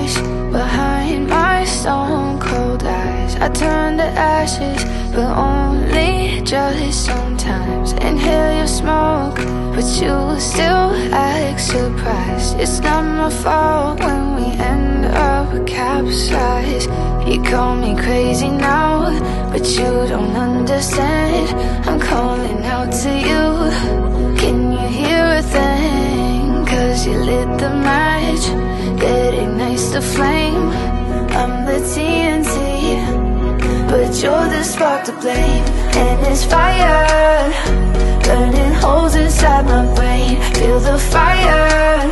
voice behind my stone cold eyes. I turn to ashes, but only just sometimes. Inhale your smoke, but you still act surprised. It's not my fault when we end up capsized. You call me crazy now, but you don't understand. I'm calling out to you, can you hear a thing? Cause you lit the match, it ignites the flame. I'm the TNT, but you're the spark to blame. And it's fire, burning holes inside my brain. Feel the fire,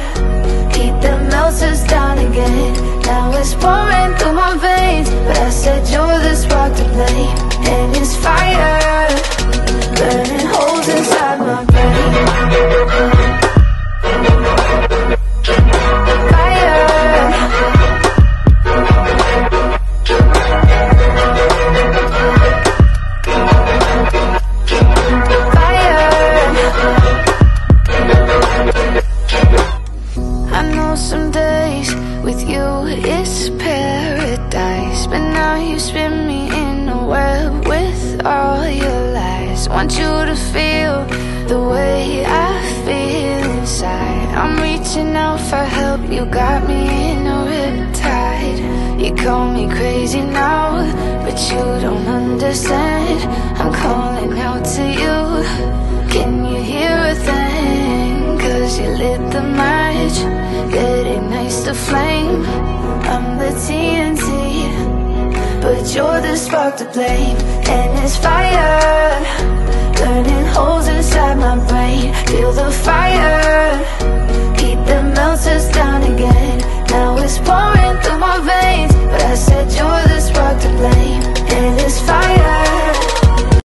heat that melts us down again. Now it's pouring through my veins, but I said you're the spark to blame. And it's fire, burning holes inside my brain. You got me in a riptide. You call me crazy now, but you don't understand. I'm calling out to you, can you hear a thing? Cause you lit the match, it ignites the flame. I'm the TNT, but you're the spark to blame. And it's fire, burning holes inside my brain. Feel the fire,